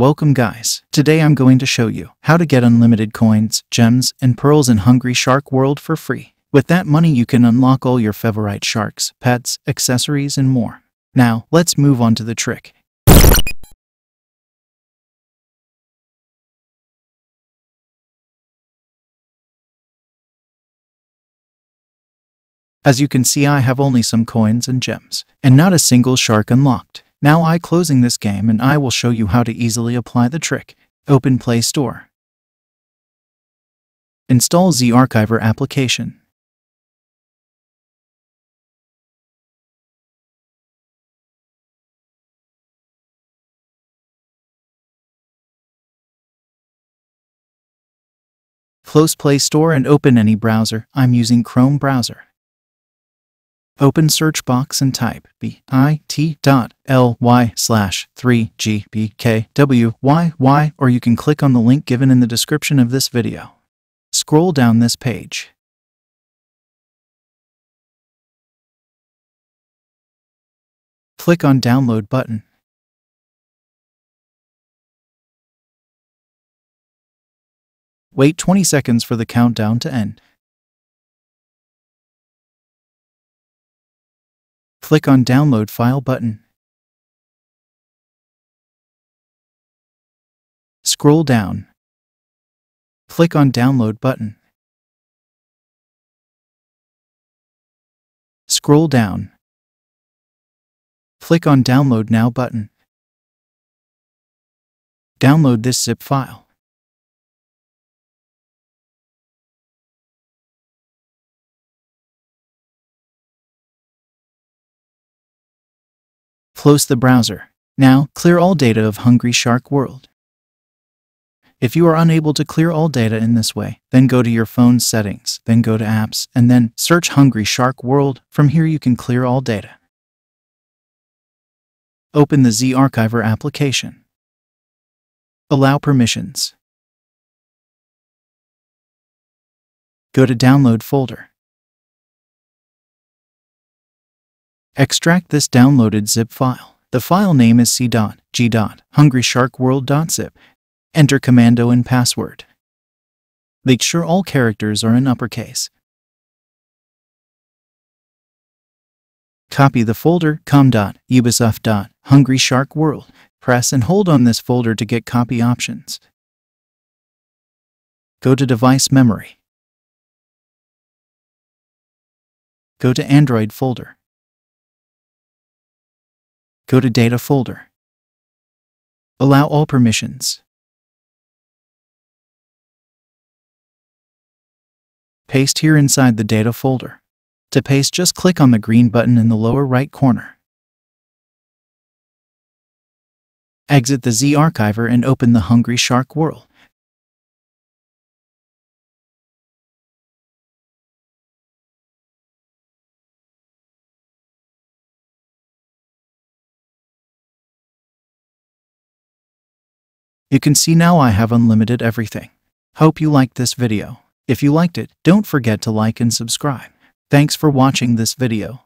Welcome guys. Today I'm going to show you how to get unlimited coins, gems, and pearls in Hungry Shark World for free. With that money you can unlock all your favorite sharks, pets, accessories, and more. Now, let's move on to the trick. As you can see, I have only some coins and gems, and not a single shark unlocked. Now I'm closing this game and I will show you how to easily apply the trick. Open Play Store. Install ZArchiver application. Close Play Store and open any browser. I'm using Chrome browser. Open search box and type bit.ly/3gpkwyy or you can click on the link given in the description of this video. Scroll down this page. Click on download button. Wait 20 seconds for the countdown to end. Click on Download File button. Scroll down. Click on Download button. Scroll down. Click on Download Now button. Download this zip file. Close the browser. Now, clear all data of Hungry Shark World. If you are unable to clear all data in this way, then go to your phone's settings, then go to apps, and then search Hungry Shark World. From here you can clear all data. Open the ZArchiver application. Allow permissions. Go to download folder. Extract this downloaded zip file. The file name is c.g.hungrysharkworld.zip. Enter commando and password. Make sure all characters are in uppercase. Copy the folder com.ubisoft.hungrysharkworld. Press and hold on this folder to get copy options. Go to device memory. Go to Android folder. Go to Data folder. Allow all permissions. Paste here inside the Data folder. To paste, just click on the green button in the lower right corner. Exit the ZArchiver and open the Hungry Shark World. You can see now I have unlimited everything. Hope you liked this video. If you liked it, don't forget to like and subscribe. Thanks for watching this video.